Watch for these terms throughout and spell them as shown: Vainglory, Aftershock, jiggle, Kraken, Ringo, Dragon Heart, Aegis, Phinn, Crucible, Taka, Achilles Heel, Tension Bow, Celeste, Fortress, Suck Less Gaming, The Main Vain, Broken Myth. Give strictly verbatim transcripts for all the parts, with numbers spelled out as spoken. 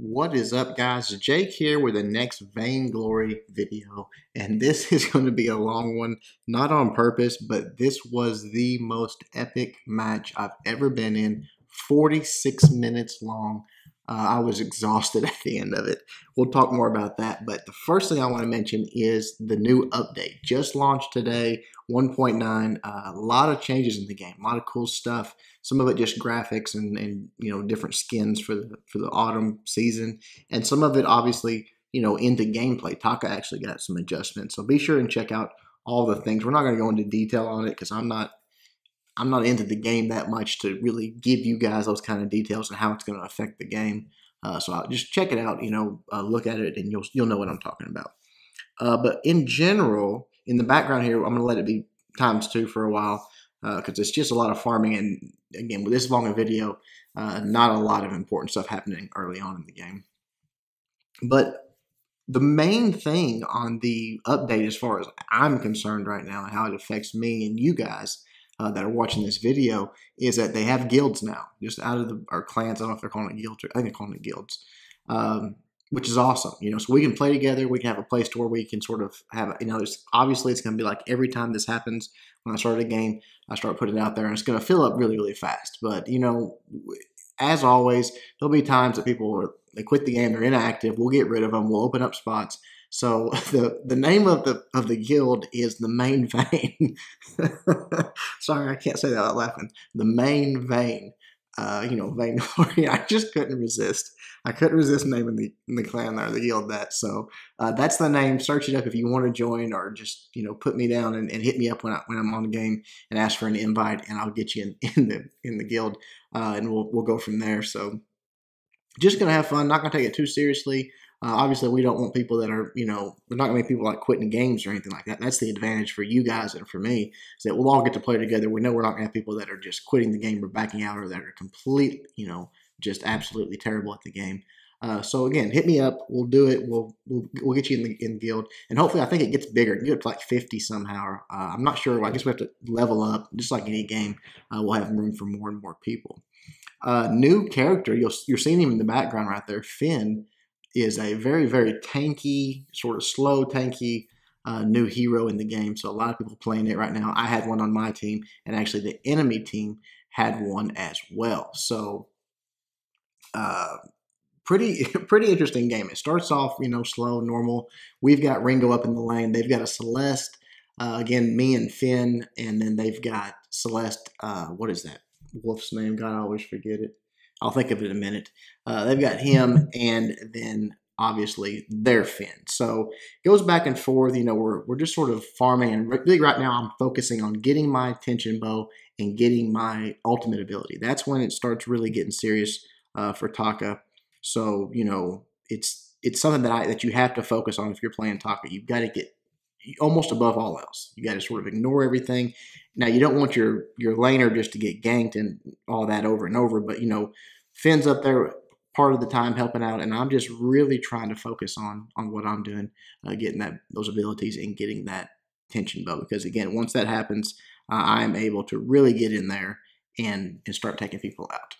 What is up, guys? Jake here with the next Vainglory video, and this is going to be a long one, not on purpose, but this was the most epic match I've ever been in, forty-six minutes long. Uh, I was exhausted at the end of it. We'll talk more about that, but the first thing I want to mention is the new update. Just launched today, one point nine, uh, a lot of changes in the game, a lot of cool stuff. Some of it just graphics and, and you know, different skins for the for the autumn season, and some of it obviously, you know, into gameplay. Taka actually got some adjustments, so be sure and check out all the things. We're not going to go into detail on it because I'm not I'm not into the game that much to really give you guys those kind of details and how it's going to affect the game. Uh, so I'll just check it out, you know, uh, look at it, and you'll you'll know what I'm talking about. Uh, but in general, in the background here, I'm going to let it be times two for a while because uh, it's just a lot of farming. And again, with this long a video, uh, not a lot of important stuff happening early on in the game. But the main thing on the update, as far as I'm concerned right now, and how it affects me and you guys uh, that are watching this video, is that they have guilds now, just out of the, or clans. I don't know if they're calling it guilds, or I think they're calling it guilds. Um, Which is awesome, you know, so we can play together, we can have a place to where we can sort of have, you know, it's, obviously it's going to be like every time this happens, when I start a game, I start putting it out there, and it's going to fill up really, really fast. But, you know, as always, there'll be times that people are, they quit the game, they're inactive, we'll get rid of them, we'll open up spots. So the, the name of the of the guild is The Main Vain. Sorry, I can't say that without laughing. The Main Vain. Uh, you know, Vainglory. I just couldn't resist. I couldn't resist naming the, the clan or the guild that. So uh, that's the name. Search it up if you want to join, or just, you know, put me down and, and hit me up when, I, when I'm on the game and ask for an invite, and I'll get you in, in the in the guild, uh, and we'll we'll go from there. So just gonna have fun. Not gonna take it too seriously. Uh, obviously, we don't want people that are, you know, we're not going to make people like quitting games or anything like that. That's the advantage for you guys and for me, is that we'll all get to play together. We know we're not going to have people that are just quitting the game or backing out, or that are complete, you know, just absolutely terrible at the game. Uh, so again, hit me up. We'll do it. We'll we'll, we'll get you in the, in the guild, and hopefully, I think it gets bigger. You get up to like fifty somehow. Uh, I'm not sure. I guess we have to level up, just like any game. Uh, we'll have room for more and more people. Uh, new character. You'll, you're seeing him in the background right there, Phinn. Is a very, very tanky, sort of slow, tanky uh, new hero in the game. So a lot of people playing it right now. I had one on my team, and actually the enemy team had one as well. So uh, pretty, pretty interesting game. It starts off, you know, slow, normal. We've got Ringo up in the lane. They've got a Celeste. Uh, again, me and Phinn, and then they've got Celeste. Uh, what is that wolf's name? God, I always forget it. I'll think of it in a minute. Uh, they've got him, and then obviously their Phinn. So it goes back and forth. You know, we're, we're just sort of farming, and really right now I'm focusing on getting my Tension Bow and getting my ultimate ability. That's when it starts really getting serious uh, for Taka. So, you know, it's it's something that, I, that you have to focus on if you're playing Taka. You've got to get almost above all else. You got to sort of ignore everything. Now, you don't want your your laner just to get ganked and all that over and over, but, you know, Finn's up there part of the time helping out, and I'm just really trying to focus on on what I'm doing, uh, getting that those abilities and getting that Tension Bow, because again, once that happens, uh, I'm able to really get in there and and start taking people out.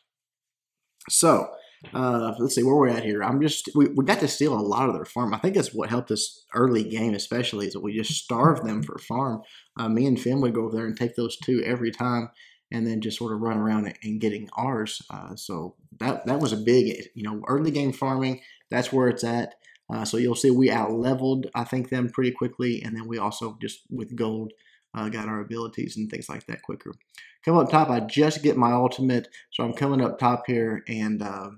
So Uh, let's see where we're at here. I'm just we, we got to steal a lot of their farm. I think that's what helped us early game, especially, is that we just starved them for farm. Uh, me and Phinn would go over there and take those two every time, and then just sort of run around and, and getting ours. Uh, so that that was a big, you know, early game farming. That's where it's at. Uh, so you'll see we out leveled, I think, them pretty quickly, and then we also just with gold. Uh, got our abilities and things like that quicker. Come up top. I just get my ultimate, so I'm coming up top here and uh,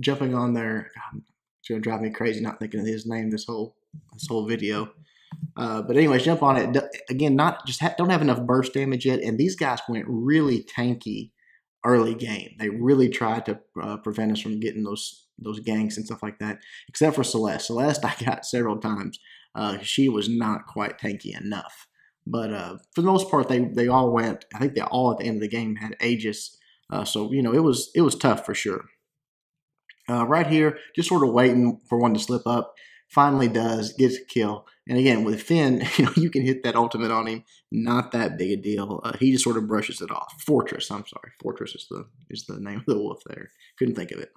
jumping on there. God, it's gonna drive me crazy not thinking of his name this whole this whole video. Uh, but anyways, jump on it again. Not just ha don't have enough burst damage yet, and these guys went really tanky early game. They really tried to uh, prevent us from getting those those ganks and stuff like that. Except for Celeste. Celeste, I got several times. Uh, she was not quite tanky enough. But uh, for the most part, they, they all went, I think they all at the end of the game had Aegis. Uh, so, you know, it was it was tough for sure. Uh, right here, just sort of waiting for one to slip up. Finally does, gets a kill. And again, with Phinn, you know, you can hit that ultimate on him. Not that big a deal. Uh, he just sort of brushes it off. Fortress, I'm sorry. Fortress is the, is the name of the wolf there. Couldn't think of it.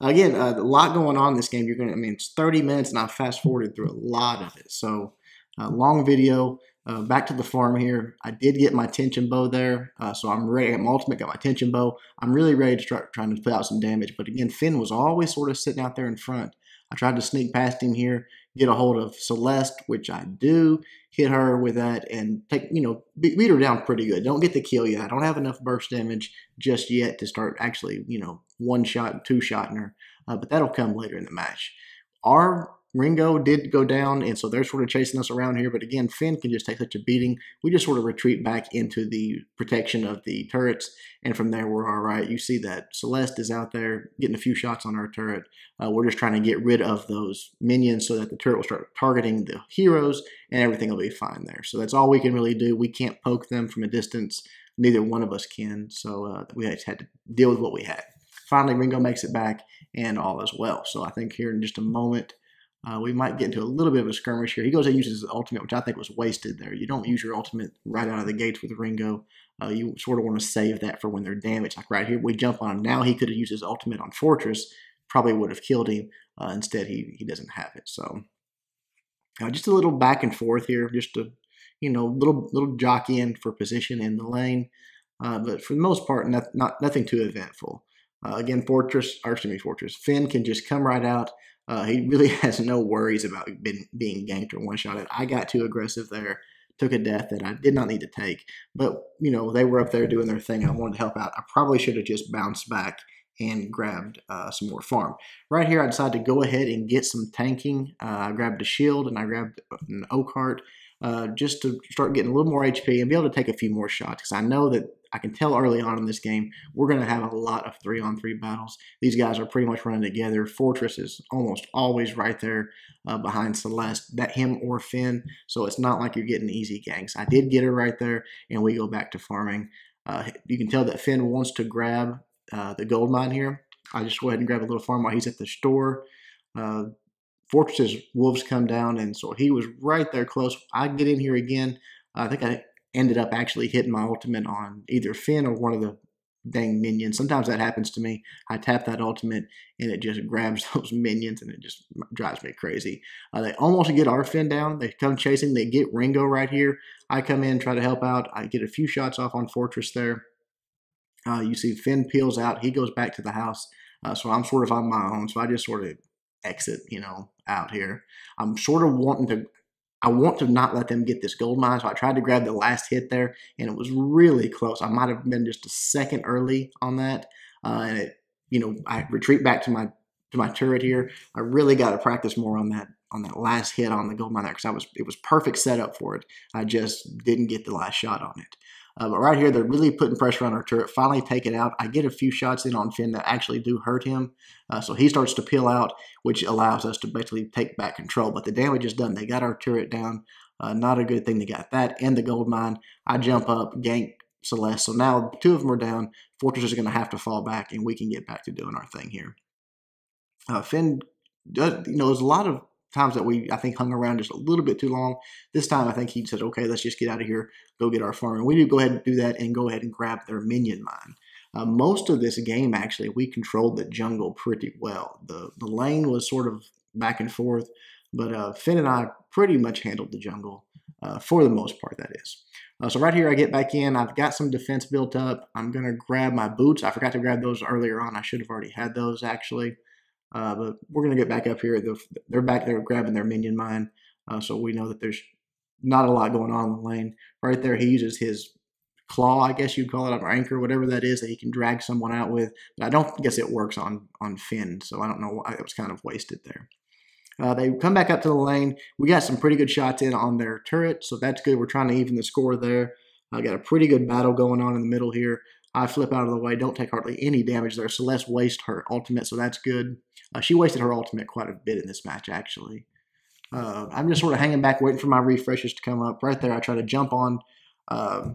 Again, uh, a lot going on in this game. You're gonna, I mean, it's thirty minutes, and I fast forwarded through a lot of it. So, uh, long video. Uh, back to the farm here. I did get my tension bow there, uh, so I'm ready. I'm ultimate, got my tension bow. I'm really ready to start trying to put out some damage. But again, Phinn was always sort of sitting out there in front. I tried to sneak past him here, get a hold of Celeste, which I do, hit her with that, and take you know beat, beat her down pretty good. Don't get the kill yet. I don't have enough burst damage just yet to start actually you know one shot, two shotting her, uh, but that'll come later in the match. Our Ringo did go down, and so they're sort of chasing us around here. But again, Phinn can just take such a beating. We just sort of retreat back into the protection of the turrets, and from there we're all right. You see that Celeste is out there getting a few shots on our turret. Uh, we're just trying to get rid of those minions so that the turret will start targeting the heroes, and everything will be fine there. So that's all we can really do. We can't poke them from a distance. Neither one of us can. So uh, we just had to deal with what we had. Finally, Ringo makes it back, and all is well. So I think here in just a moment, Uh, we might get into a little bit of a skirmish here. He goes and uses his ultimate, which I think was wasted there. You don't use your ultimate right out of the gates with Ringo. Uh, you sort of want to save that for when they're damaged. Like right here, we jump on him. Now he could have used his ultimate on Fortress. Probably would have killed him. Uh, instead, he, he doesn't have it. So uh, just a little back and forth here. Just a you know, little little jockeying for position in the lane. Uh, but for the most part, not, not, nothing too eventful. Uh, again, Fortress, or excuse me, Fortress. Phinn can just come right out. Uh, he really has no worries about been, being ganked or one-shotted. I got too aggressive there, took a death that I did not need to take. But, you know, they were up there doing their thing. I wanted to help out. I probably should have just bounced back and grabbed uh, some more farm. Right here, I decided to go ahead and get some tanking. Uh, I grabbed a shield and I grabbed an oak heart uh, just to start getting a little more H P and be able to take a few more shots, because I know that I can tell early on in this game, we're going to have a lot of three on three battles. These guys are pretty much running together. Fortress is almost always right there uh, behind Celeste, that him or Phinn, so it's not like you're getting easy ganks. I did get her right there, and we go back to farming. Uh, you can tell that Phinn wants to grab uh, the gold mine here. I just go ahead and grab a little farm while he's at the store. Uh, Fortress's wolves come down, and so he was right there close. I get in here again. Uh, I think I... ended up actually hitting my ultimate on either Phinn or one of the dang minions. Sometimes that happens to me. I tap that ultimate, and it just grabs those minions, and it just drives me crazy. Uh, they almost get our Phinn down. They come chasing. They get Ringo right here. I come in, try to help out. I get a few shots off on Fortress there. Uh, you see Phinn peels out. He goes back to the house, uh, so I'm sort of on my own. So I just sort of exit, you know, out here. I'm sort of wanting to... I want to not let them get this gold mine, so I tried to grab the last hit there, and it was really close. I might have been just a second early on that, uh, and it, you know, I retreat back to my to my turret here. I really got to practice more on that on that last hit on the gold mine there, because I was it was perfect setup for it. I just didn't get the last shot on it. Uh, but right here, they're really putting pressure on our turret. Finally take it out. I get a few shots in on Phinn that actually do hurt him. Uh, so he starts to peel out, which allows us to basically take back control. But the damage is done. They got our turret down. Uh, not a good thing they got that. And the gold mine. I jump up, gank Celeste. So now two of them are down. Fortress is going to have to fall back, and we can get back to doing our thing here. Uh, Phinn, does, you know, there's a lot of times that we, I think, hung around just a little bit too long. This time, I think he said, okay, let's just get out of here, go get our farm. And we do go ahead and do that and go ahead and grab their minion mine. Uh, most of this game, actually, we controlled the jungle pretty well. The, the lane was sort of back and forth, but uh, Phinn and I pretty much handled the jungle, uh, for the most part, that is. Uh, so right here, I get back in. I've got some defense built up. I'm going to grab my boots. I forgot to grab those earlier on. I should have already had those, actually. Uh, but we're going to get back up here. They're, they're back there grabbing their minion mine. Uh, so we know that there's not a lot going on in the lane. Right there, he uses his claw, I guess you'd call it, or anchor, whatever that is, that he can drag someone out with. But I don't guess it works on, on Phinn, so I don't know why. It was kind of wasted there. Uh, they come back up to the lane. We got some pretty good shots in on their turret, so that's good. We're trying to even the score there. I uh, got a pretty good battle going on in the middle here. I flip out of the way, don't take hardly any damage there. Celeste wastes her ultimate, so that's good. Uh, she wasted her ultimate quite a bit in this match, actually. Uh, I'm just sort of hanging back, waiting for my refreshes to come up. Right there, I try to jump on uh,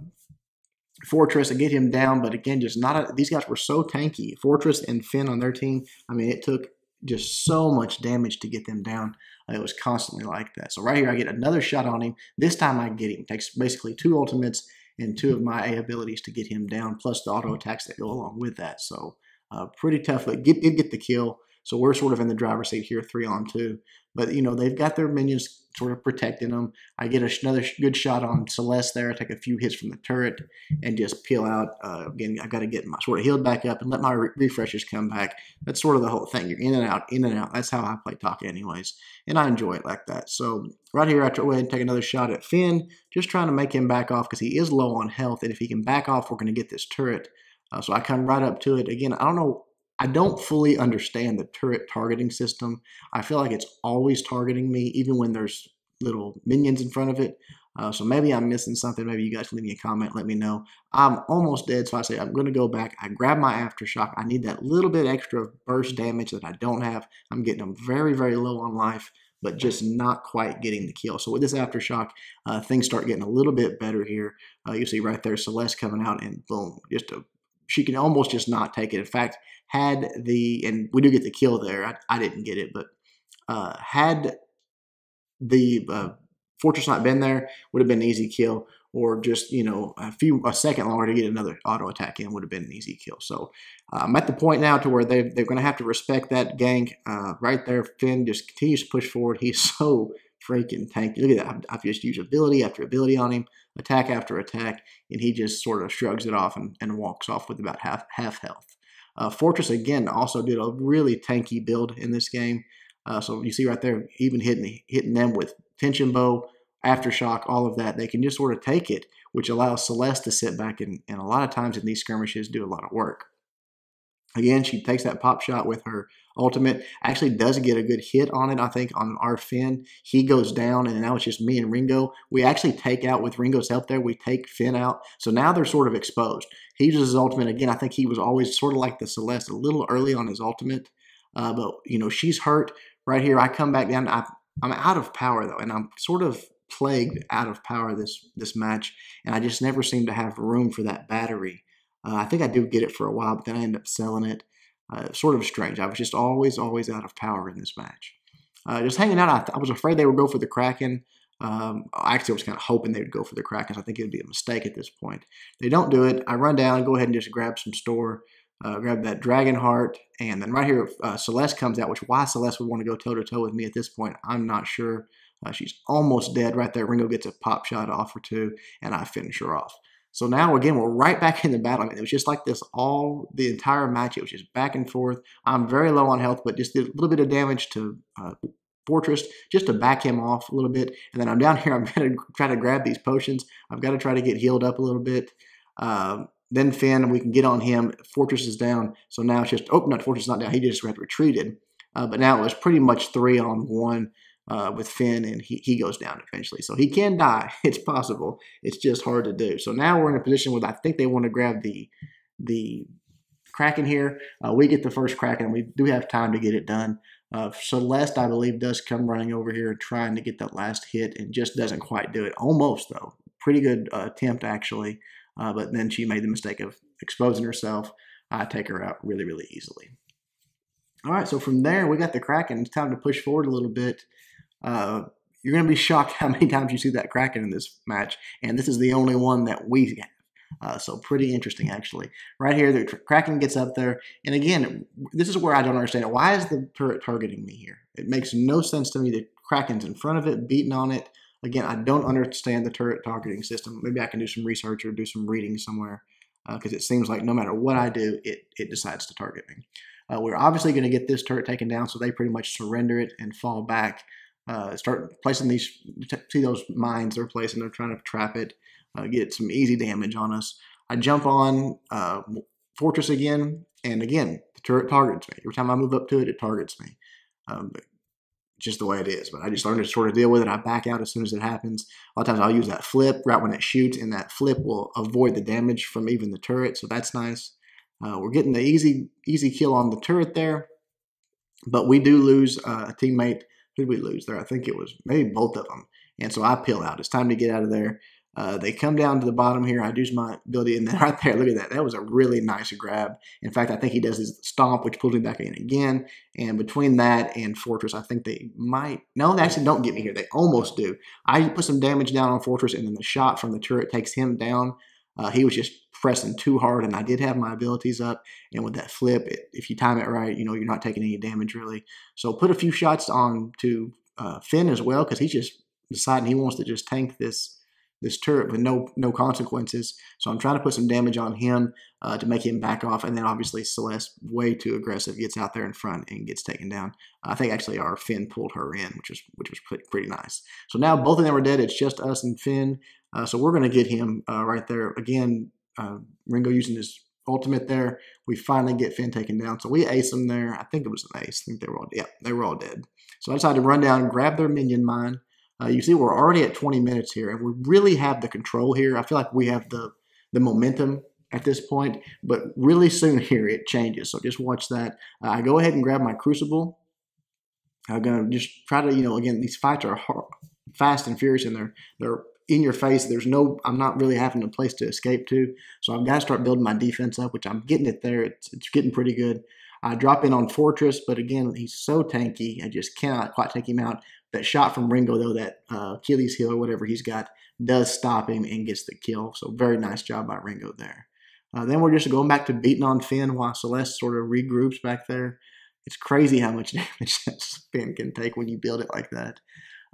Fortress and get him down, but again, just not. A, these guys were so tanky. Fortress and Phinn on their team, I mean, it took just so much damage to get them down. Uh, it was constantly like that. So right here, I get another shot on him. This time, I get him. Takes basically two ultimates and two of my abilities to get him down, plus the auto attacks that go along with that. So uh, pretty tough. It did get the kill, So we're sort of in the driver's seat here, three on two. But, you know, they've got their minions sort of protecting them. I get a, another good shot on Celeste there. I take a few hits from the turret and just peel out. Uh, again, I've got to get my sort of healed back up and let my re refreshes come back. That's sort of the whole thing. You're in and out, in and out. That's how I play Taka anyways. And I enjoy it like that. So right here, I go ahead and take another shot at Phinn, just trying to make him back off because he is low on health. And if he can back off, we're going to get this turret. Uh, so I come right up to it. Again, I don't know. I don't fully understand the turret targeting system. I feel like it's always targeting me, even when there's little minions in front of it. Uh, so maybe I'm missing something. Maybe you guys can leave me a comment, let me know. I'm almost dead, so I say I'm going to go back. I grab my Aftershock. I need that little bit extra burst damage that I don't have. I'm getting them very, very low on life, but just not quite getting the kill. So with this Aftershock, uh, things start getting a little bit better here. Uh, you see right there Celeste coming out, and boom, just a she can almost just not take it. In fact, had the, and we do get the kill there. I, I didn't get it, but uh, had the uh, Fortress not been there, would have been an easy kill, or just, you know, a few, a second longer to get another auto attack in would have been an easy kill. So uh, I'm at the point now to where they, they're going to have to respect that gank uh, right there. Phinn just continues to push forward. He's so freaking tanky. Look at that. I've just used ability after ability on him, attack after attack, and he just sort of shrugs it off and, and walks off with about half half health. Uh, Fortress, again, also did a really tanky build in this game. Uh, so you see right there, even hitting, hitting them with Tension Bow, Aftershock, all of that, they can just sort of take it, which allows Celeste to sit back and, and a lot of times in these skirmishes do a lot of work. Again, she takes that pop shot with her ultimate, actually does get a good hit on it, I think, on our Phinn. He goes down, and now it's just me and Ringo. We actually take out, with Ringo's help there, we take Phinn out. So now they're sort of exposed. He uses his ultimate. Again, I think he was always sort of like the Celeste, a little early on his ultimate. Uh, but, you know, she's hurt. Right here, I come back down. I, I'm out of power, though, and I'm sort of plagued out of power this, this match, and I just never seem to have room for that battery. Uh, I think I do get it for a while, but then I end up selling it. Uh, sort of strange. I was just always, always out of power in this match. Uh, just hanging out. I, th I was afraid they would go for the Kraken. Um, actually, I was kind of hoping they would go for the Kraken. So I think it would be a mistake at this point. They don't do it. I run down, go ahead and just grab some store, uh, grab that Dragon Heart. And then right here, uh, Celeste comes out, which why Celeste would want to go toe-to-toe with me at this point, I'm not sure. Uh, she's almost dead right there. Ringo gets a pop shot off or two, and I finish her off. So now, again, we're right back in the battle. I mean, it was just like this all the entire match. It was just back and forth. I'm very low on health, but just did a little bit of damage to uh, Fortress just to back him off a little bit. And then I'm down here. I'm going to try to grab these potions. I've got to try to get healed up a little bit. Uh, then Phinn, we can get on him. Fortress is down. So now it's just, oh, no, Fortress is not down. He just had retreated. Uh, but now it was pretty much three on one. Uh, with Phinn, and he, he goes down eventually. So he can die. It's possible. It's just hard to do. So now we're in a position where I think they want to grab the the Kraken here. Uh, we get the first Kraken, and we do have time to get it done. Uh, Celeste, I believe, does come running over here trying to get that last hit and just doesn't quite do it. Almost, though. Pretty good uh, attempt, actually. Uh, but then she made the mistake of exposing herself. I take her out really, really easily. All right, so from there, we got the Kraken. It's time to push forward a little bit. Uh, you're going to be shocked how many times you see that Kraken in this match, and this is the only one that we have. Uh, so pretty interesting, actually. Right here, the Kraken gets up there, and again, this is where I don't understand it. Why is the turret targeting me here? It makes no sense to me. The Kraken's in front of it, beating on it. Again, I don't understand the turret targeting system. Maybe I can do some research or do some reading somewhere, because uh, it seems like no matter what I do, it, it decides to target me. Uh, we're obviously going to get this turret taken down, so they pretty much surrender it and fall back. Uh, start placing these, see those mines they're placing, they're trying to trap it, uh, get some easy damage on us. I jump on uh, Fortress again, and again, the turret targets me. Every time I move up to it, it targets me. Um, just the way it is, but I just learned to sort of deal with it. I back out as soon as it happens. A lot of times I'll use that flip right when it shoots, and that flip will avoid the damage from even the turret, so that's nice. Uh, we're getting the easy, easy kill on the turret there, but we do lose uh, a teammate. Did we lose there? I think it was maybe both of them. And so I peel out. It's time to get out of there. Uh, they come down to the bottom here. I use my ability, and then right there, look at that. That was a really nice grab. In fact, I think he does his stomp, which pulls me back in again. And between that and Fortress, I think they might. No, they actually don't get me here. They almost do. I put some damage down on Fortress, and then the shot from the turret takes him down. Uh, he was just pressing too hard, and I did have my abilities up, and with that flip, it, if you time it right, you know, you're not taking any damage really. So put a few shots on to uh, Phinn as well, because he's just deciding he wants to just tank this this turret with no no consequences. So I'm trying to put some damage on him uh, to make him back off, and then obviously Celeste, way too aggressive, gets out there in front and gets taken down. I think actually our Phinn pulled her in, which was which was pretty, pretty nice. So now both of them are dead. It's just us and Phinn. Uh, so we're going to get him uh, right there again. Uh, Ringo using his ultimate there. We finally get Phinn taken down. So we ace him there. I think it was an ace. I think they were all yeah, they were all dead. So I decided to run down and grab their minion mine. Uh, you see, we're already at twenty minutes here, and we really have the control here. I feel like we have the, the momentum at this point, but really soon here it changes. So just watch that. Uh, I go ahead and grab my Crucible. I'm going to just try to, you know, again, these fights are hard, fast and furious, and they're, they're in your face. There's no, I'm not really having a place to escape to. So I've got to start building my defense up, which I'm getting it there. It's, it's getting pretty good. I drop in on Fortress, but again, he's so tanky. I just cannot quite take him out. That shot from Ringo, though, that uh, Achilles Heel or whatever he's got, does stop him and gets the kill. So very nice job by Ringo there. Uh, then we're just going back to beating on Phinn while Celeste sort of regroups back there. It's crazy how much damage that Phinn can take when you build it like that.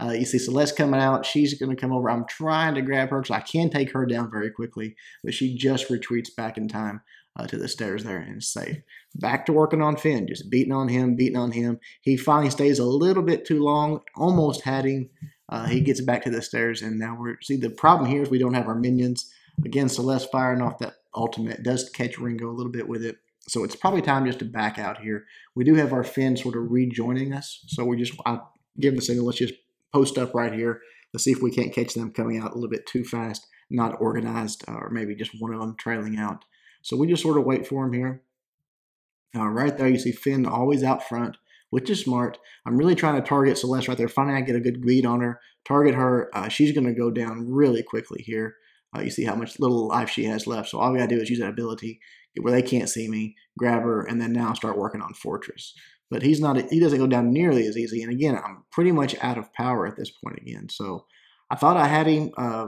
Uh, you see Celeste coming out. She's going to come over. I'm trying to grab her because I can take her down very quickly, but she just retreats back in time uh, to the stairs there and is safe. Back to working on Phinn, just beating on him, beating on him. He finally stays a little bit too long, almost had him. Uh, he gets back to the stairs, and now we're – see, the problem here is we don't have our minions. Again, Celeste firing off that ultimate. It does catch Ringo a little bit with it. So it's probably time just to back out here. We do have our Phinn sort of rejoining us, so we just – I give the signal, let's just – post up right here. Let's see if we can't catch them coming out a little bit too fast, not organized, uh, or maybe just one of them trailing out. So we just sort of wait for them here. Uh, right there, you see Phinn always out front, which is smart. I'm really trying to target Celeste right there. Finally, I get a good read on her, target her. Uh, she's going to go down really quickly here. Uh, you see how much little life she has left. So all we got to do is use that ability where they can't see me, grab her, and then now start working on Fortress. But he's not, he doesn't go down nearly as easy. And again, I'm pretty much out of power at this point again. So I thought I had him, uh,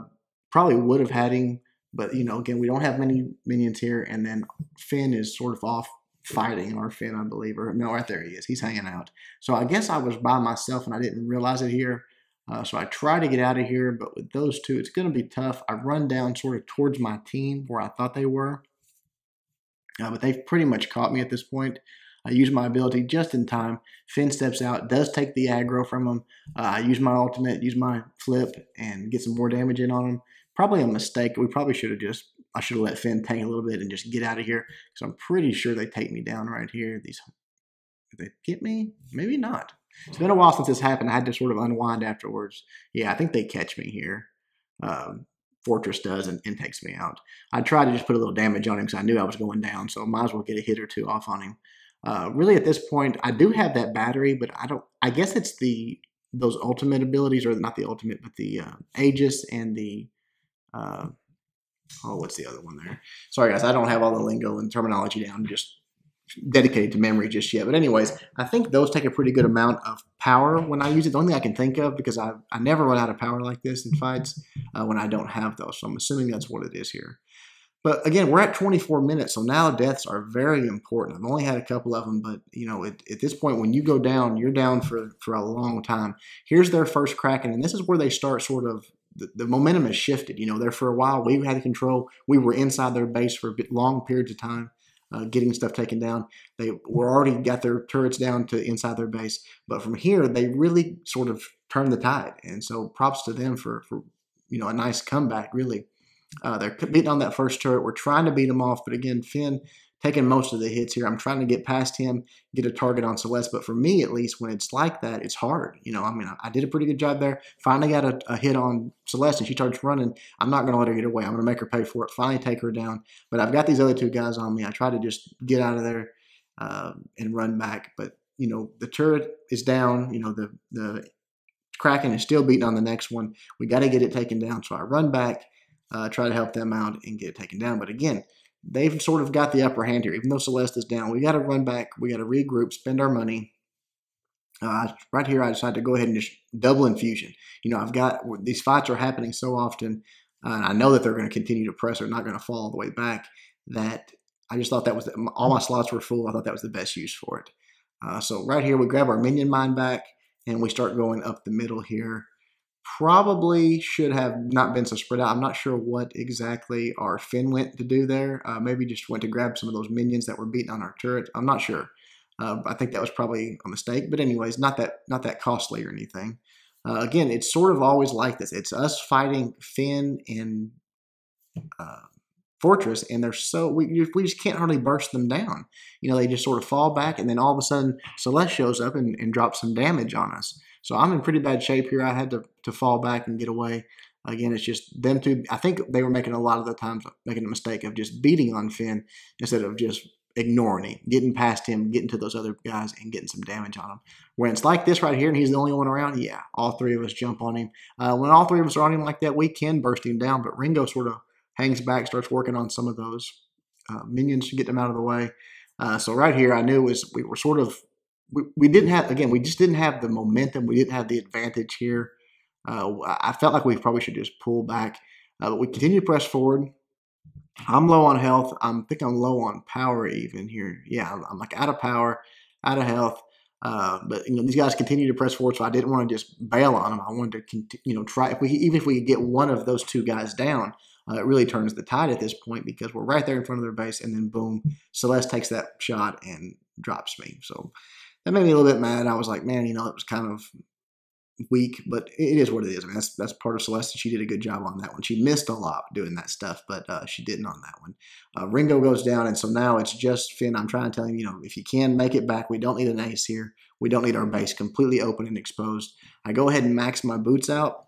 probably would have had him. But, you know, again, we don't have many minions here. And then Phinn is sort of off fighting, or Phinn, I believe. Or, no, right there he is. He's hanging out. So I guess I was by myself and I didn't realize it here. Uh, so I try to get out of here. But with those two, it's going to be tough. I run down sort of towards my team where I thought they were. Uh, but they've pretty much caught me at this point. I use my ability just in time. Phinn steps out, does take the aggro from him. Uh, I use my ultimate, use my flip, and get some more damage in on him. Probably a mistake. We probably should have just, I should have let Phinn tank a little bit and just get out of here. So I'm pretty sure they take me down right here. These, did they get me? Maybe not. It's been a while since this happened. I had to sort of unwind afterwards. Yeah, I think they catch me here. Um, Fortress does and, and takes me out. I tried to just put a little damage on him because I knew I was going down, so I might as well get a hit or two off on him. Uh, really, at this point, I do have that battery, but I don't. I guess it's the those ultimate abilities, or not the ultimate, but the uh, Aegis and the uh, oh, what's the other one there? Sorry, guys, I don't have all the lingo and terminology down. I'm just dedicated to memory just yet. But anyways, I think those take a pretty good amount of power when I use it. The only thing I can think of, because I I never run out of power like this in fights uh, when I don't have those. So I'm assuming that's what it is here. But again, we're at twenty-four minutes, so now deaths are very important. I've only had a couple of them, but you know, at, at this point, when you go down, you're down for, for a long time. Here's their first Kraken, and this is where they start sort of, the, the momentum has shifted. You know, there for a while, we had control. We were inside their base for long periods of time, uh, getting stuff taken down. They were already got their turrets down to inside their base. But from here, they really sort of turned the tide. And so props to them for, for you know, a nice comeback, really. Uh, they're beating on that first turret. We're trying to beat him off, but again, Phinn taking most of the hits here. I'm trying to get past him, get a target on Celeste, but for me, at least, when it's like that, it's hard. You know, I mean, I did a pretty good job there. Finally got a, a hit on Celeste, and she starts running. I'm not going to let her get away. I'm going to make her pay for it, finally take her down, but I've got these other two guys on me. I try to just get out of there uh, and run back, but, you know, the turret is down. You know, the, the Kraken is still beating on the next one. We got to get it taken down, so I run back. Uh, try to help them out and get it taken down. But again, they've sort of got the upper hand here. Even though Celeste is down, we got to run back. We got to regroup, spend our money. Uh, right here, I decided to go ahead and just double infusion. You know, I've got these fights are happening so often. uh, and I know that they're going to continue to press, they're not going to fall all the way back, that I just thought that was, the, all my slots were full, I thought that was the best use for it. Uh, so right here, we grab our minion mine back, and we start going up the middle here. Probably should have not been so spread out. I'm not sure what exactly our Phinn went to do there. Uh, maybe just went to grab some of those minions that were beating on our turret. I'm not sure. Uh, I think that was probably a mistake. But anyways, not that not that costly or anything. Uh, again, it's sort of always like this. It's us fighting Phinn and uh, Fortress, and they're so we we just can't hardly burst them down. You know, they just sort of fall back, and then all of a sudden, Celeste shows up and, and drops some damage on us. So I'm in pretty bad shape here. I had to, to fall back and get away. Again, it's just them two. I think they were making a lot of the times making a mistake of just beating on Phinn instead of just ignoring him, getting past him, getting to those other guys, and getting some damage on him. When it's like this right here and he's the only one around, yeah, all three of us jump on him. Uh, when all three of us are on him like that, we can burst him down, but Ringo sort of hangs back, starts working on some of those uh, minions to get them out of the way. Uh, so right here, I knew was we were sort of We, we didn't have, again, we just didn't have the momentum. We didn't have the advantage here. Uh, I felt like we probably should just pull back. Uh, but we continue to press forward. I'm low on health. I think I'm low on power even here. Yeah, I'm, I'm like out of power, out of health. Uh, but, you know, these guys continue to press forward, so I didn't want to just bail on them. I wanted to, you know, try. If we, even if we could get one of those two guys down, uh, it really turns the tide at this point because we're right there in front of their base, and then boom, Celeste takes that shot and drops me. So that made me a little bit mad. I was like, man, you know, it was kind of weak, but it is what it is. I mean, that's, that's part of Celeste. She did a good job on that one. She missed a lot doing that stuff, but uh, she didn't on that one. Uh, Ringo goes down, and so now it's just Phinn. I'm trying to tell him, you know, if you can make it back, we don't need an ace here. We don't need our base completely open and exposed. I go ahead and max my boots out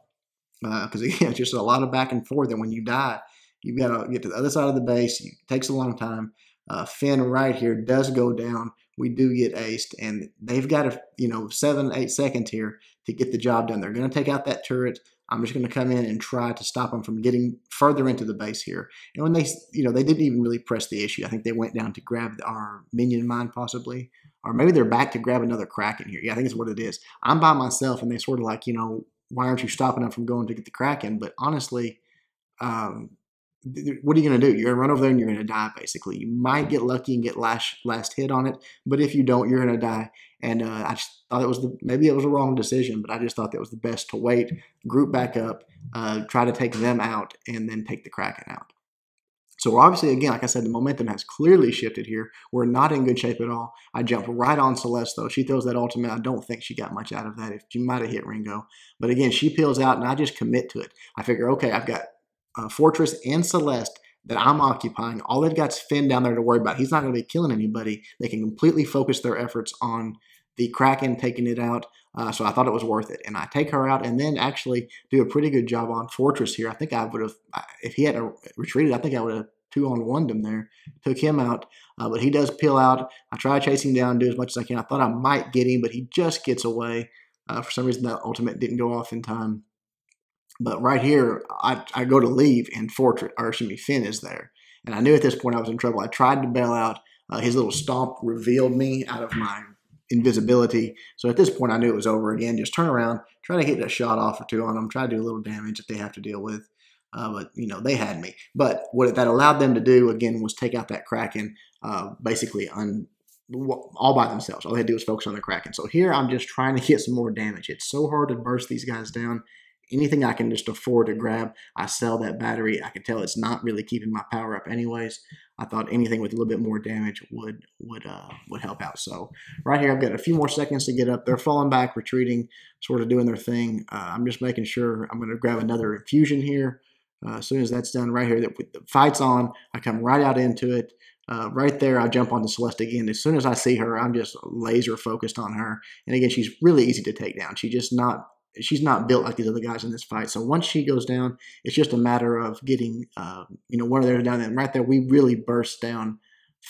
because, uh, again, it's just a lot of back and forth, and when you die, you've got to get to the other side of the base. It takes a long time. Uh, Phinn right here does go down. We do get aced, and they've got a, you know, seven, eight seconds here to get the job done. They're going to take out that turret. I'm just going to come in and try to stop them from getting further into the base here. And when they, you know, they didn't even really press the issue. I think they went down to grab our minion mine possibly, or maybe they're back to grab another Kraken here. Yeah, I think that's what it is. I'm by myself, and they sort of like, you know, why aren't you stopping them from going to get the Kraken? But honestly, um, what are you going to do? You're going to run over there and you're going to die, basically. You might get lucky and get last, last hit on it, but if you don't, you're going to die. And uh, I just thought it was the, maybe it was a wrong decision, but I just thought that was the best to wait, group back up, uh, try to take them out, and then take the Kraken out. So obviously, again, like I said, the momentum has clearly shifted here. We're not in good shape at all. I jump right on Celeste, though. She throws that ultimate. I don't think she got much out of that. If she might have hit Ringo. But again, she peels out, and I just commit to it. I figure, okay, I've got Uh, Fortress and Celeste that I'm occupying. All they've got is Phinn down there to worry about. He's not going to be killing anybody. They can completely focus their efforts on the Kraken taking it out. Uh, so I thought it was worth it. And I take her out and then actually do a pretty good job on Fortress here. I think I would have, if he had retreated, I think I would have two on one him there. Took him out. Uh, but he does peel out. I try to chase him down, do as much as I can. I thought I might get him, but he just gets away. Uh, for some reason, that ultimate didn't go off in time. But right here, I, I go to leave, and Fortress, or excuse me, Phinn is there. And I knew at this point I was in trouble. I tried to bail out. Uh, his little stomp revealed me out of my invisibility. So at this point, I knew it was over again. Just turn around, try to get a shot off or two on them, try to do a little damage that they have to deal with. Uh, but, you know, they had me. But what that allowed them to do, again, was take out that Kraken uh, basically un all by themselves. All they had to do was focus on the Kraken. So here I'm just trying to get some more damage. It's so hard to burst these guys down. Anything I can just afford to grab, I sell that battery. I can tell it's not really keeping my power up anyways. I thought anything with a little bit more damage would would uh, would help out. So right here, I've got a few more seconds to get up. They're falling back, retreating, sort of doing their thing. Uh, I'm just making sure I'm going to grab another infusion here. Uh, as soon as that's done right here, that with the fight's on, I come right out into it. Uh, right there, I jump onto Celeste again. As soon as I see her, I'm just laser focused on her. And again, she's really easy to take down. She's just not... She's not built like these other guys in this fight. So once she goes down, it's just a matter of getting, uh, you know, one of theirs down. And right there, we really burst down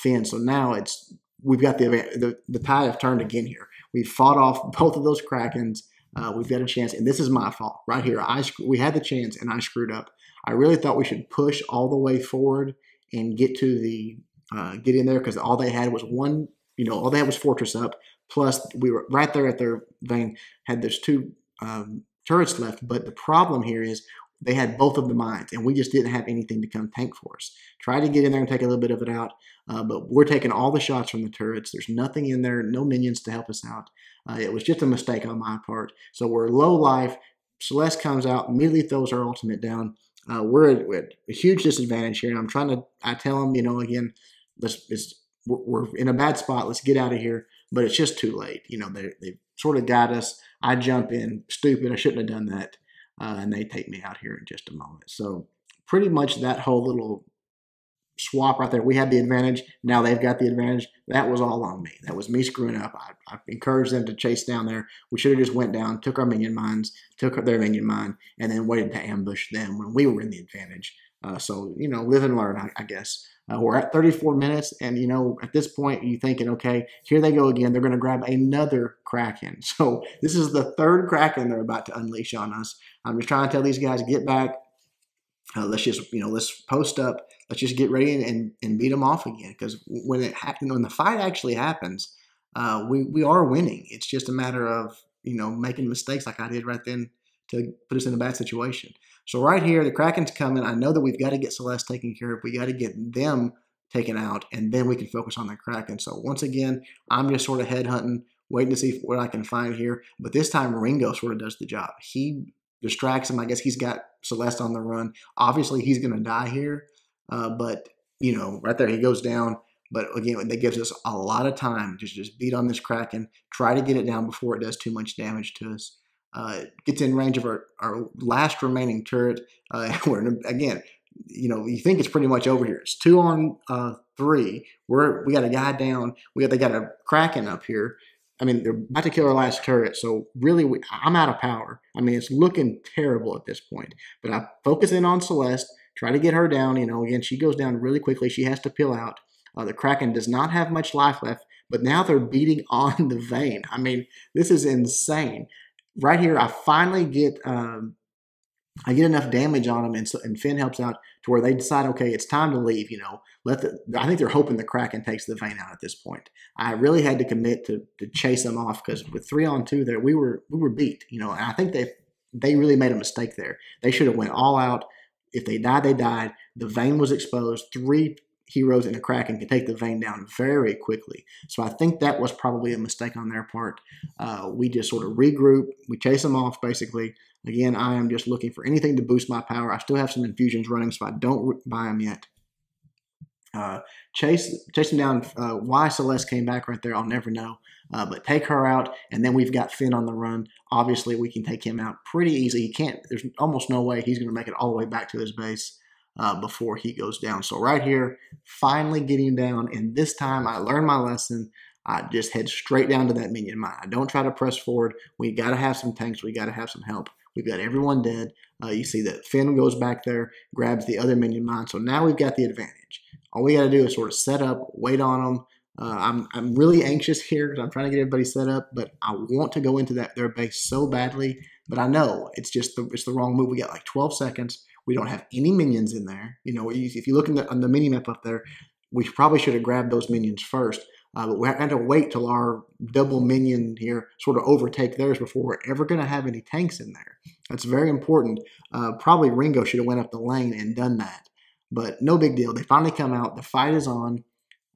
Phinn. So now it's we've got the the, the tide have turned again here. We've fought off both of those Krakens. Uh, we've got a chance, and this is my fault right here. I we had the chance, and I screwed up. I really thought we should push all the way forward and get to the uh, get in there because all they had was one. You know, all they had was Fortress up. Plus, we were right there at their vein. Had those two. Um, turrets left, but the problem here is they had both of the mines, and we just didn't have anything to come tank for us. Try to get in there and take a little bit of it out, uh, but we're taking all the shots from the turrets. There's nothing in there, no minions to help us out. Uh, it was just a mistake on my part. So we're low life. Celeste comes out, immediately throws our ultimate down. Uh, we're at, at a huge disadvantage here, and I'm trying to, I tell them, you know, again, let's, it's, we're in a bad spot. Let's get out of here. But it's just too late. You know, they, they sort of got us. I jump in, stupid. I shouldn't have done that. Uh, and they take me out here in just a moment. So pretty much that whole little swap right there, we had the advantage. Now they've got the advantage. That was all on me. That was me screwing up. I, I encouraged them to chase down there. We should have just went down, took our minion mines, took their minion mine, and then waited to ambush them when we were in the advantage. Uh, so, you know, live and learn, I, I guess. Uh, we're at thirty-four minutes, and, you know, at this point, you're thinking, okay, here they go again. They're going to grab another Kraken. So this is the third Kraken they're about to unleash on us. I'm just trying to tell these guys, get back. Uh, let's just, you know, let's post up. Let's just get ready and, and, and beat them off again. Because when it happens, when the fight actually happens, uh, we, we are winning. It's just a matter of, you know, making mistakes like I did right then to put us in a bad situation. So right here, the Kraken's coming. I know that we've got to get Celeste taken care of. We got to get them taken out, and then we can focus on the Kraken. So once again, I'm just sort of headhunting, waiting to see what I can find here. But this time, Ringo sort of does the job. He distracts him. I guess he's got Celeste on the run. Obviously, he's going to die here. Uh, but, you know, right there, he goes down. But again, that gives us a lot of time to just beat on this Kraken, try to get it down before it does too much damage to us. Uh, gets in range of our, our last remaining turret. Uh, we're, again, you know, you think it's pretty much over here. It's two on uh, three. We're, we got a guy down. We got, they got a Kraken up here. I mean, they're about to kill our last turret. So really, we, I'm out of power. I mean, it's looking terrible at this point. But I focus in on Celeste, try to get her down. You know, again, she goes down really quickly. She has to peel out. Uh, the Kraken does not have much life left, but now they're beating on the Vain. I mean, this is insane. Right here, I finally get um, I get enough damage on them, and, so, and Phinn helps out to where they decide, okay, it's time to leave. You know, let the, I think they're hoping the Kraken takes the Vain out at this point. I really had to commit to, to chase them off, because with three on two there, we were we were beat. You know, and I think they they really made a mistake there. They should have went all out. If they died, they died. The Vain was exposed. Three heroes and a Kraken can take the Vain down very quickly. So I think that was probably a mistake on their part. Uh, we just sort of regroup. We chase them off, basically. Again, I am just looking for anything to boost my power. I still have some infusions running, so I don't buy them yet. Uh, chase, chase them down. Uh, why Celeste came back right there, I'll never know. Uh, but take her out, and then we've got Phinn on the run. Obviously, we can take him out pretty easily. He can't. There's almost no way he's going to make it all the way back to his base. Uh, before he goes down. So right here, finally getting down, and this time I learned my lesson. I just head straight down to that minion mine. I don't try to press forward. We got to have some tanks. We got to have some help. We've got everyone dead. Uh, you see that Phinn goes back there, grabs the other minion mine. So now we've got the advantage. All we got to do is sort of set up, wait on them. Uh, I'm, I'm really anxious here because I'm trying to get everybody set up, but I want to go into that their base so badly. But I know it's just the, it's the wrong move. We got like twelve seconds. We don't have any minions in there. You know, if you look in the, on the mini-map up there, we probably should have grabbed those minions first. Uh, but we had to wait till our double minion here sort of overtake theirs before we're ever going to have any tanks in there. That's very important. Uh, probably Ringo should have went up the lane and done that. But no big deal. They finally come out. The fight is on.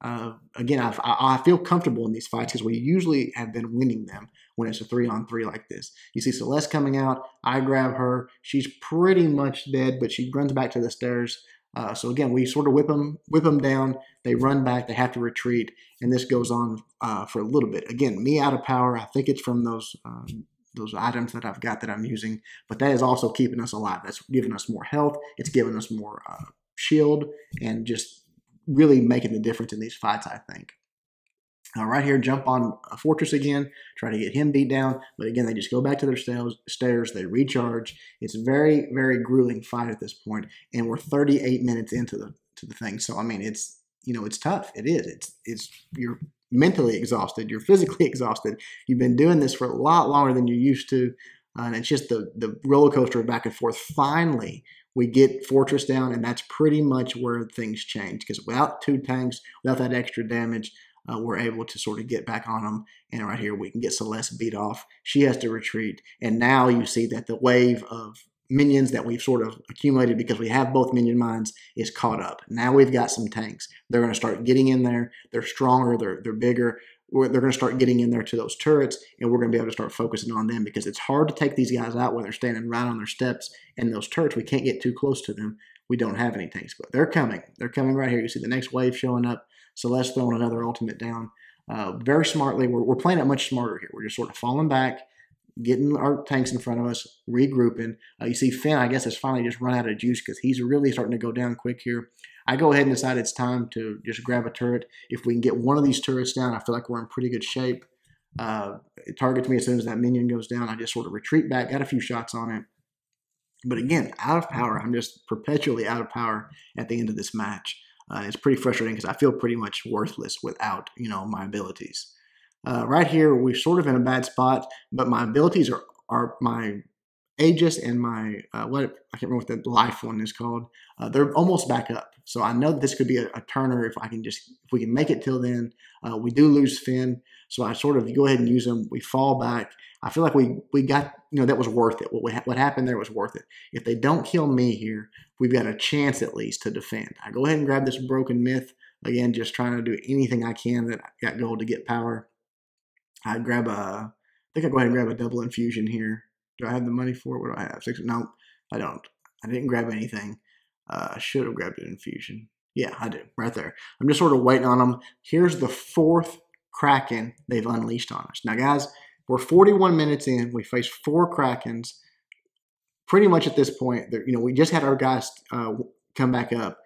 Uh, again, I, I, I feel comfortable in these fights because we usually have been winning them when it's a three on three like this. You see Celeste coming out. I grab her. She's pretty much dead, but she runs back to the stairs. Uh, so again, we sort of whip them, whip them down. They run back. They have to retreat, and this goes on uh, for a little bit. Again, me out of power. I think it's from those um, those items that I've got that I'm using, but that is also keeping us alive. That's giving us more health. It's giving us more uh, shield and just really making the difference in these fights, I think. Uh, right here, jump on a Fortress again, try to get him beat down, but again, they just go back to their st stairs, they recharge. It's a very, very grueling fight at this point, and we're thirty-eight minutes into the to the thing. So, I mean, it's, you know, it's tough. It is. It's, it's, you're mentally exhausted. You're physically exhausted. You've been doing this for a lot longer than you used to, uh, and it's just the, the roller coaster of back and forth. Finally, we get Fortress down, and that's pretty much where things change, because without two tanks, without that extra damage, uh, we're able to sort of get back on them, and right here we can get Celeste beat off. She has to retreat, and now you see that the wave of minions that we've sort of accumulated because we have both minion mines is caught up. Now we've got some tanks. They're going to start getting in there. They're stronger. They're, they're bigger. We're, they're going to start getting in there to those turrets, and we're going to be able to start focusing on them because it's hard to take these guys out when they're standing right on their steps and those turrets. We can't get too close to them. We don't have any tanks, but they're coming. They're coming right here. You see the next wave showing up. Celeste throwing another ultimate down. Uh, very smartly, we're, we're playing it much smarter here. We're just sort of falling back, getting our tanks in front of us, regrouping. Uh, you see Phinn, I guess, has finally just run out of juice because he's really starting to go down quick here. I go ahead and decide it's time to just grab a turret. If we can get one of these turrets down, I feel like we're in pretty good shape. Uh, it targets me as soon as that minion goes down. I just sort of retreat back, got a few shots on it. But again, out of power. I'm just perpetually out of power at the end of this match. Uh, it's pretty frustrating because I feel pretty much worthless without, you know, my abilities. Uh, right here, we're sort of in a bad spot, but my abilities are, are my Aegis and my, uh, what I can't remember what the life one is called. Uh, they're almost back up. So I know that this could be a, a turner if I can just, if we can make it till then. Uh, we do lose Phinn. So I sort of go ahead and use them. We fall back. I feel like we, we got, you know, that was worth it. What, we ha what happened there was worth it. If they don't kill me here, we've got a chance at least to defend. I go ahead and grab this Broken Myth. Again, just trying to do anything I can that I got gold to get power. I grab a, I think I go ahead and grab a double infusion here. Do I have the money for it? What do I have? Six? No, I don't. I didn't grab anything. Uh, I should have grabbed an infusion. Yeah, I do. Right there. I'm just sort of waiting on them. Here's the fourth Kraken they've unleashed on us. Now, guys, we're forty-one minutes in. We face four Krakens. Pretty much at this point, you know, we just had our guys uh, come back up.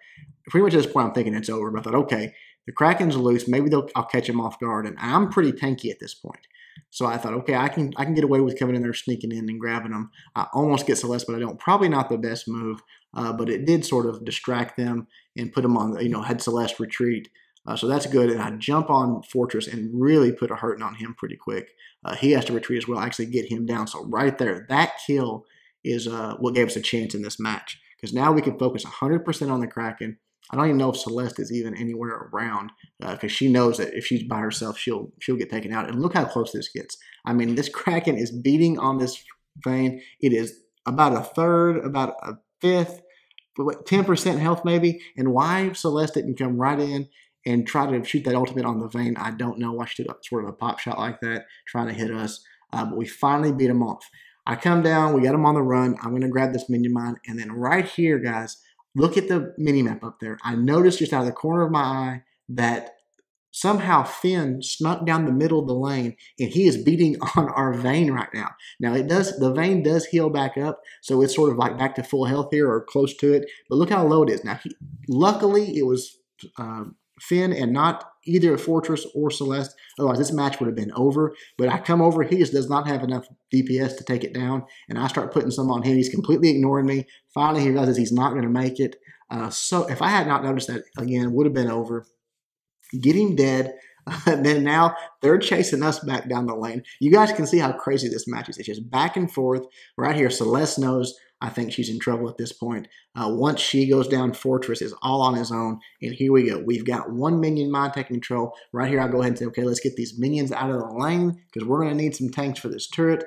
Pretty much at this point, I'm thinking it's over. But I thought, okay, the Kraken's loose. Maybe they'll, I'll catch them off guard. And I'm pretty tanky at this point. So I thought, okay, I can I can get away with coming in there, sneaking in and grabbing them. I almost get Celeste, but I don't. Probably not the best move, uh, but it did sort of distract them and put them on, the, you know, had Celeste retreat. Uh, so that's good. And I jump on Fortress and really put a hurting on him pretty quick. Uh, he has to retreat as well. I actually get him down. So right there, that kill is uh, what gave us a chance in this match because now we can focus one hundred percent on the Kraken. I don't even know if Celeste is even anywhere around because uh, she knows that if she's by herself, she'll she'll get taken out. And look how close this gets. I mean, this Kraken is beating on this Vain. It is about a third, about a fifth, what, ten percent health maybe. And why Celeste didn't come right in and try to shoot that ultimate on the Vain, I don't know why she did sort of a pop shot like that, trying to hit us. Uh, but we finally beat them off. I come down. We got them on the run. I'm going to grab this minion mine. And then right here, guys, look at the minimap up there. I noticed just out of the corner of my eye that somehow Phinn snuck down the middle of the lane, and he is beating on our Vain right now. Now, it does the Vain does heal back up, so it's sort of like back to full health here or close to it. But look how low it is. Now, he, luckily, it was uh, Phinn and not either Fortress or Celeste. Otherwise, this match would have been over. But I come over. He just does not have enough D P S to take it down. And I start putting some on him. He's completely ignoring me. Finally, he realizes he's not going to make it. Uh, so if I had not noticed that, again, it would have been over. Get him dead. Uh, and then now they're chasing us back down the lane. You guys can see how crazy this match is. It's just back and forth. Right here, Celeste knows I think she's in trouble at this point. Uh, once she goes down, Fortress is all on his own. And here we go. We've got one minion mine taking control. Right here, I go ahead and say, okay, let's get these minions out of the lane because we're going to need some tanks for this turret.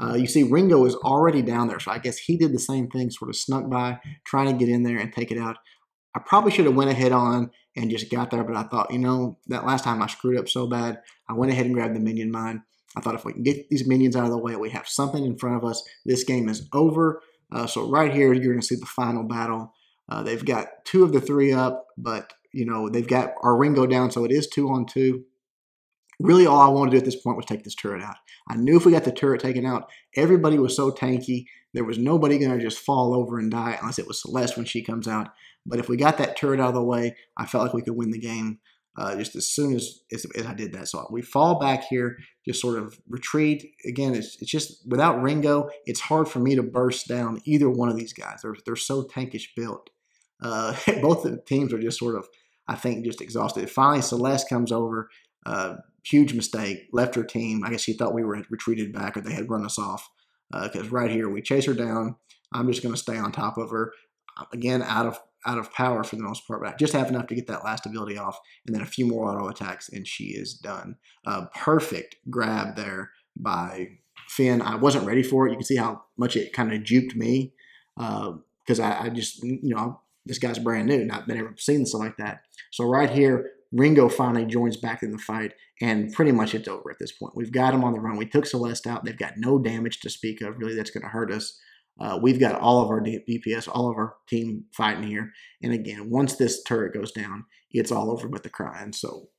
Uh, you see Ringo is already down there. So I guess he did the same thing, sort of snuck by, trying to get in there and take it out. I probably should have went ahead on and just got there, but I thought, you know, that last time I screwed up so bad, I went ahead and grabbed the minion mine. I thought if we can get these minions out of the way, we have something in front of us. This game is over. Uh, so right here, you're going to see the final battle. Uh, they've got two of the three up, but, you know, they've got our Ringo down, so it is two on two. Really, all I wanted to do at this point was take this turret out. I knew if we got the turret taken out, everybody was so tanky. There was nobody going to just fall over and die unless it was Celeste when she comes out. But if we got that turret out of the way, I felt like we could win the game uh, just as soon as, as, as I did that. So we fall back here, just sort of retreat. Again, it's, it's just without Ringo, it's hard for me to burst down either one of these guys. They're, they're so tankish built. Uh, both of the teams are just sort of, I think, just exhausted. Finally, Celeste comes over. Uh, huge mistake, left her team. I guess she thought we were retreated back or they had run us off because uh, right here we chase her down. I'm just going to stay on top of her. Again, out of out of power for the most part, but I just have enough to get that last ability off and then a few more auto attacks and she is done. Uh, perfect grab there by Phinn. I wasn't ready for it. You can see how much it kind of juked me. because uh, I, I just, you know, this guy's brand new, not been ever seen something like that. So right here, Ringo finally joins back in the fight, and pretty much it's over at this point. We've got him on the run. We took Celeste out. They've got no damage to speak of, really, that's going to hurt us. Uh, we've got all of our D P S, all of our team fighting here. And again, once this turret goes down, it's all over but the crying. So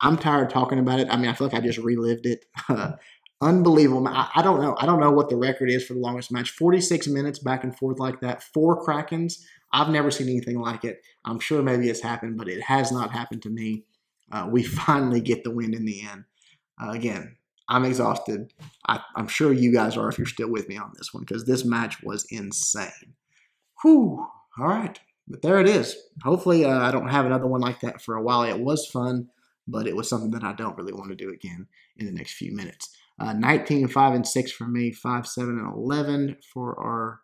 I'm tired of talking about it. I mean, I feel like I just relived it. Uh, unbelievable. I, I don't know. I don't know what the record is for the longest match. forty-six minutes back and forth like that. Four Krakens. I've never seen anything like it. I'm sure maybe it's happened, but it has not happened to me. Uh, we finally get the win in the end. Uh, again, I'm exhausted. I, I'm sure you guys are if you're still with me on this one, because this match was insane. Whew. All right. But there it is. Hopefully uh, I don't have another one like that for a while. It was fun, but it was something that I don't really want to do again in the next few minutes. Uh, nineteen, five, and six for me. five, seven, and eleven for our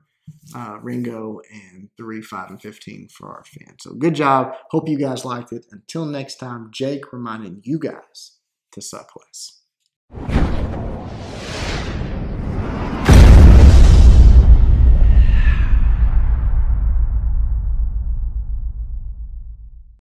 uh, Ringo, and three, five, and fifteen for our Phinn. So good job. Hope you guys liked it. Until next time, Jake reminding you guys to suck less.